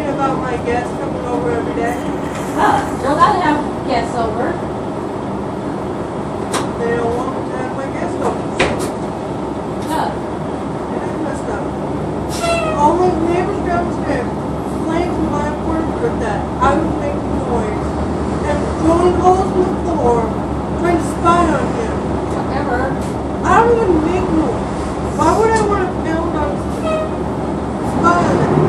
worried about my guests coming over every day? You're allowed to have guests over. They don't want me to have my guests over. It is messed up. All my neighbors downstairs complained to my work with that. I was making noise and throwing holes in the floor, trying to spy on him. Whatever. I don't even make noise. Why would I want to build on spy on him?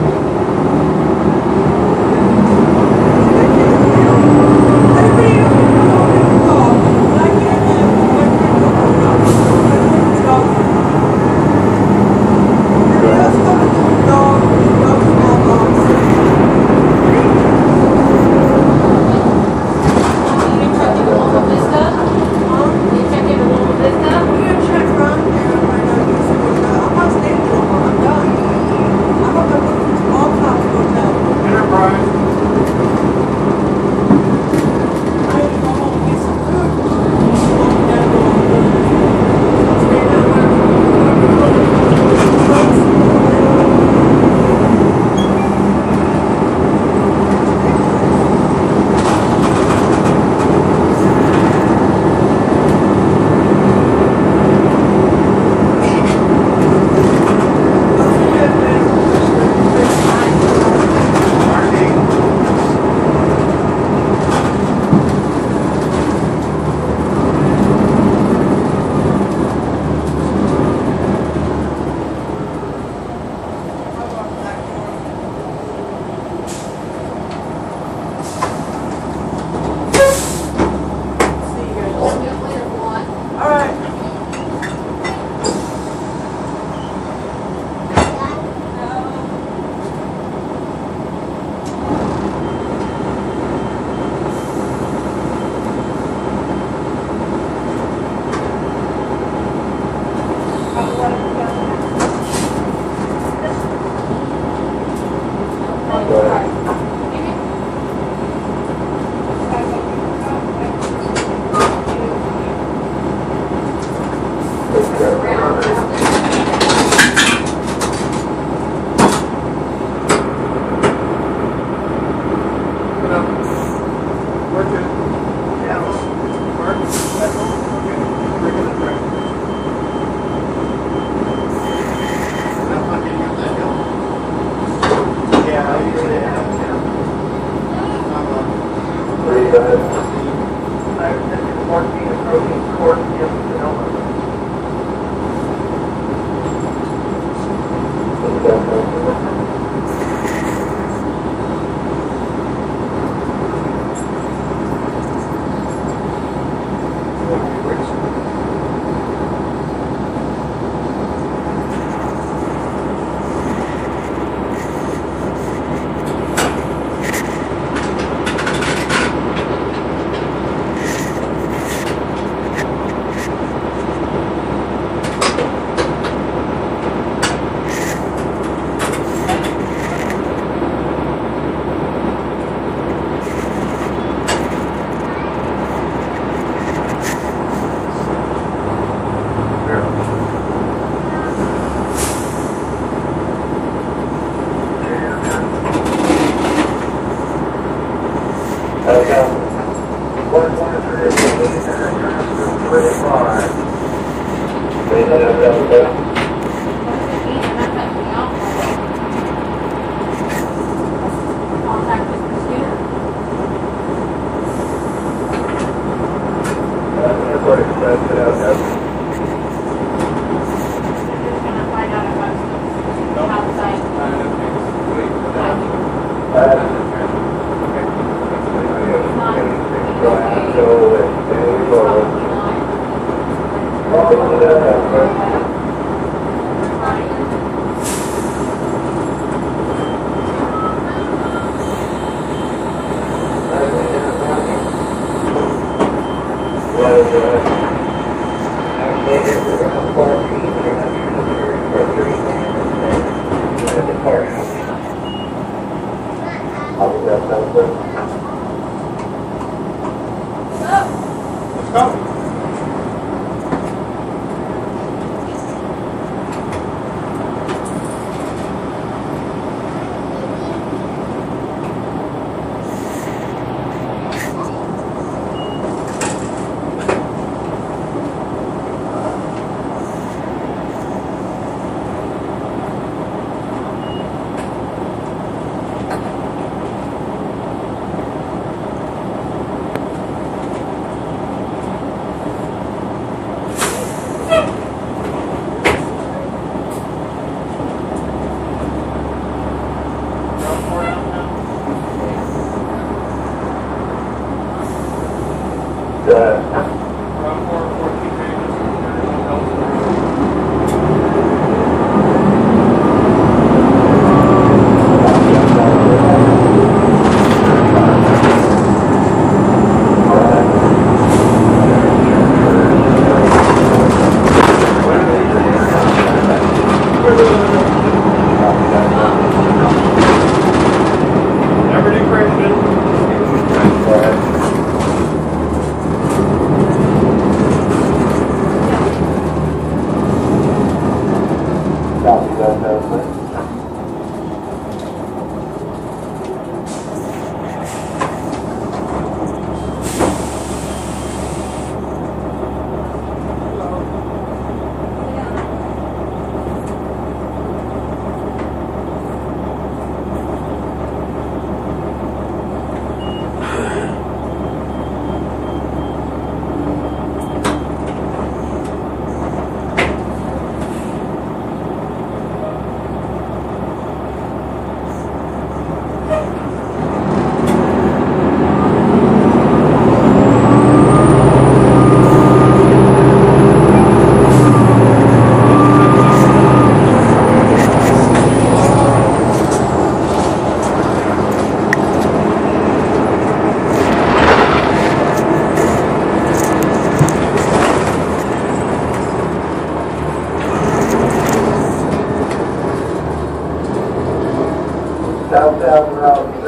3, 5,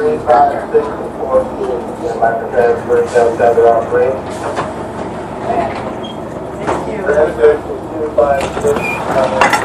6, 4, 2, 11, 10, 3, 7, 7, 8. Thank you.